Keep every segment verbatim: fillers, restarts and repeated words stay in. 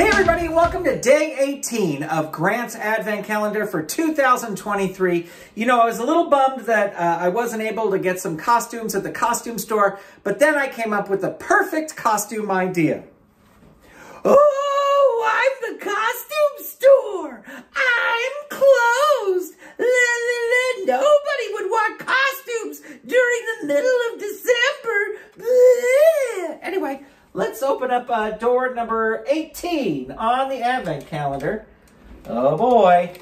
Hey everybody, welcome to day eighteen of Grant's Advent Calendar for two thousand twenty-three. You know, I was a little bummed that uh, I wasn't able to get some costumes at the costume store, but then I came up with the perfect costume idea. Oh, I'm the costume store! I'm closed! Nobody would want costumes during the middle of December! Anyway, let's open up uh, door number eighteen on the Advent Calendar. Oh boy.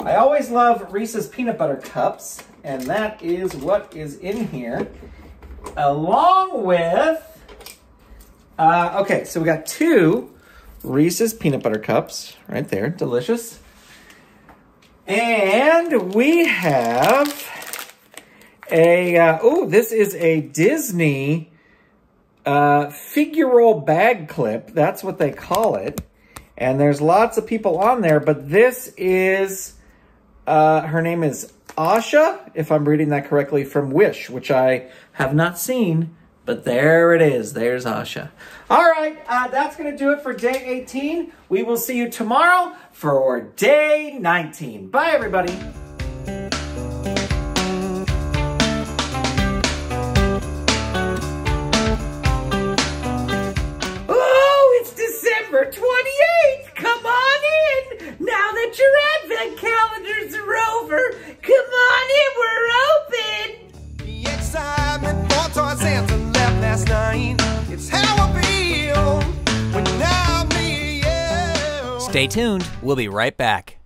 I always love Reese's Peanut Butter Cups, and that is what is in here. Along with, uh, okay, so we got two Reese's Peanut Butter Cups right there, delicious. And we have a, uh, oh, this is a Disney Uh, figural bag clip, that's what they call it. And there's lots of people on there, but this is, uh, her name is Asha, if I'm reading that correctly, from Wish, which I have not seen, but there it is. There's Asha. All right, uh, that's going to do it for day eighteen. We will see you tomorrow for day nineteen. Bye, everybody. twenty-eighth, come on in. Now that your Advent calendars are over, come on in, we're open. The excitement for Toy Santa left last night. It's how I feel when I'm me, yeah. Stay tuned, we'll be right back.